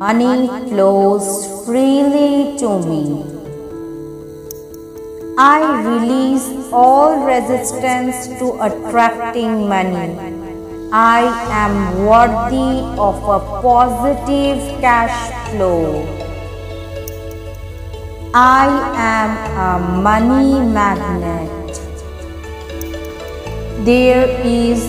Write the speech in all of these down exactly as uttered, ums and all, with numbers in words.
Money flows freely to me. I release all resistance to attracting money. I am worthy of a positive cash flow. I am a money magnet. There is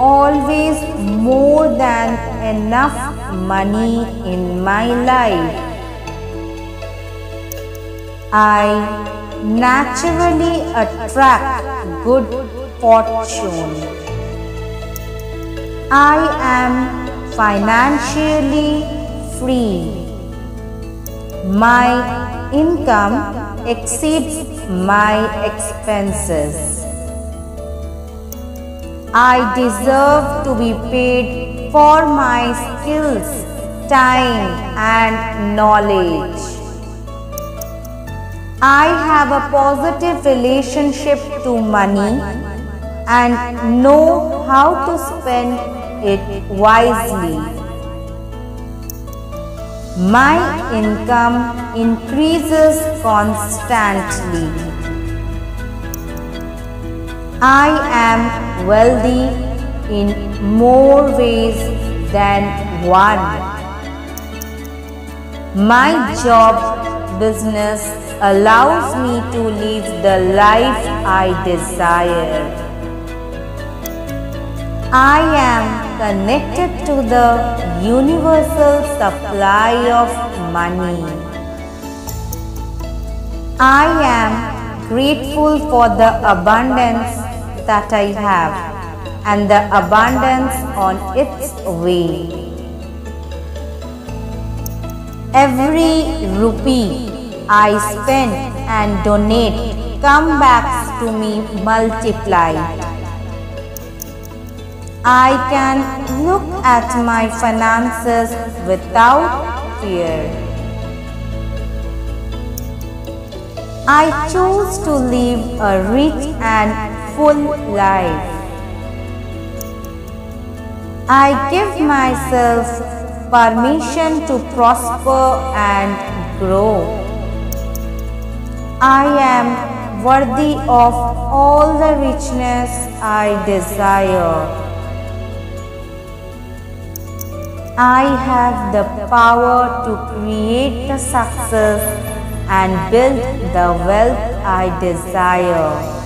always more than enough money in my life. I naturally attract good fortune. I am financially free. My income exceeds my expenses. I deserve to be paid for my skills, time and knowledge. I have a positive relationship to money and know how to spend it wisely. My income increases constantly. I am wealthy in more ways than one. My job business allows me to live the life I desire. I am connected to the universal supply of money. I am grateful for the abundance that I have and the abundance on its way. Every rupee I spend and donate comes back to me multiplied. I can look at my finances without fear. I choose to live a rich and full life. I give myself permission to prosper and grow. I am worthy of all the richness I desire. I have the power to create the success and build the wealth I desire.